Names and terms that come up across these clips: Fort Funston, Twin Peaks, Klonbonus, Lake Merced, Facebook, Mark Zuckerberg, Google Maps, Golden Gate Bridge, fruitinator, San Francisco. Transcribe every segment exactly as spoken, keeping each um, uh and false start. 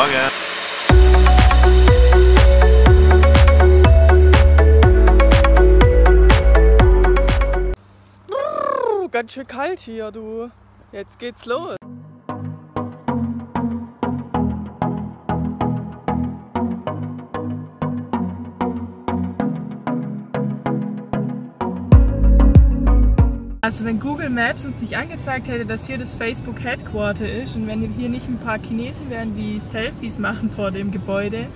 Morgen. Brrr, ganz schön kalt hier, du. Jetzt geht's los. Also wenn Google Maps uns nicht angezeigt hätte, dass hier das Facebook Headquarter ist und wenn hier nicht ein paar Chinesen wären, die Selfies machen vor dem Gebäude,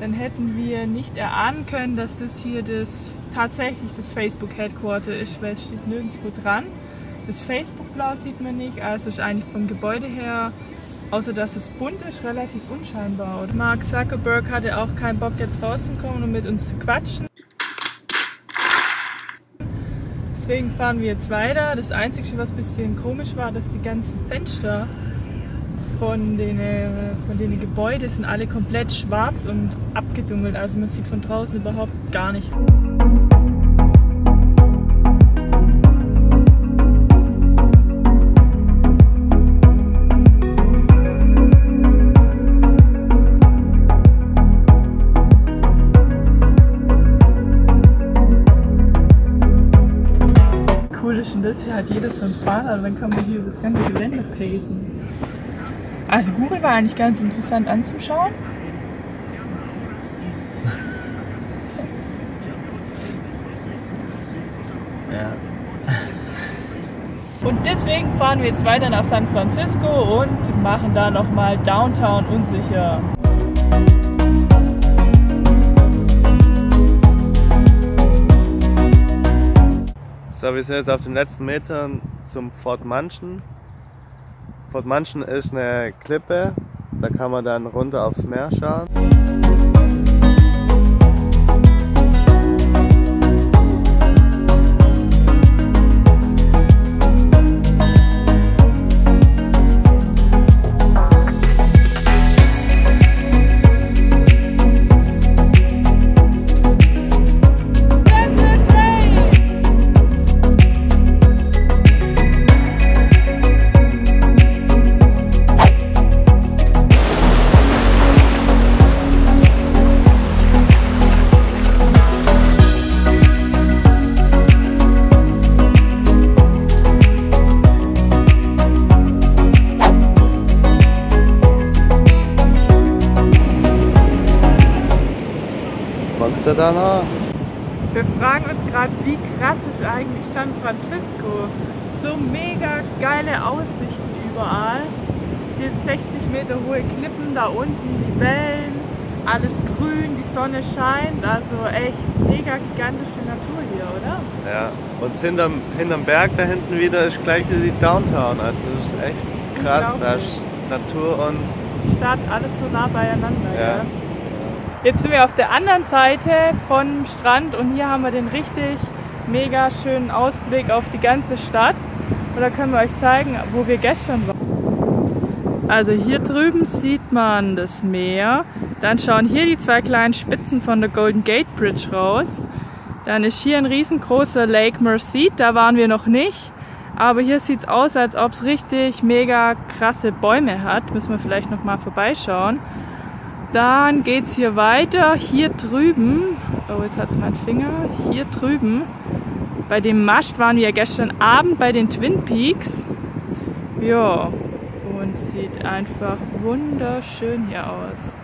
dann hätten wir nicht erahnen können, dass das hier das tatsächlich das Facebook Headquarter ist, weil es steht nirgendwo dran. Das Facebook-Blau sieht man nicht, also ist eigentlich vom Gebäude her, außer dass es bunt ist, relativ unscheinbar. Und Mark Zuckerberg hatte auch keinen Bock, jetzt rauszukommen und mit uns zu quatschen. Deswegen fahren wir jetzt weiter. Das Einzige, was ein bisschen komisch war, dass die ganzen Fenster von den, von den Gebäuden sind alle komplett schwarz und abgedunkelt. Also man sieht von draußen überhaupt gar nicht. Das hier hat jeder so ein Fahrrad, dann kann man hier über das ganze Gelände pacen. Also Google war eigentlich ganz interessant anzuschauen. Ja. Und deswegen fahren wir jetzt weiter nach San Francisco und machen da nochmal Downtown unsicher. So, wir sind jetzt auf den letzten Metern zum Fort Funston. Fort Funston ist eine Klippe, da kann man dann runter aufs Meer schauen. Wir fragen uns gerade, wie krass ist eigentlich San Francisco? So mega geile Aussichten überall. Hier sind sechzig Meter hohe Klippen, da unten die Wellen, alles grün, die Sonne scheint. Also echt mega gigantische Natur hier, oder? Ja, und hinterm, hinterm Berg da hinten wieder ist gleich die Downtown. Also das ist echt krass, da ist Natur und Stadt, alles so nah beieinander. Ja. Ja. Jetzt sind wir auf der anderen Seite vom Strand und hier haben wir den richtig mega schönen Ausblick auf die ganze Stadt. Und da können wir euch zeigen, wo wir gestern waren. Also hier drüben sieht man das Meer. Dann schauen hier die zwei kleinen Spitzen von der Golden Gate Bridge raus. Dann ist hier ein riesengroßer Lake Merced, da waren wir noch nicht. Aber hier sieht es aus, als ob es richtig mega krasse Bäume hat. Müssen wir vielleicht nochmal vorbeischauen. Dann geht es hier weiter, hier drüben, oh jetzt hat es mein Finger, hier drüben, bei dem Mast waren wir ja gestern Abend bei den Twin Peaks. Ja, und sieht einfach wunderschön hier aus.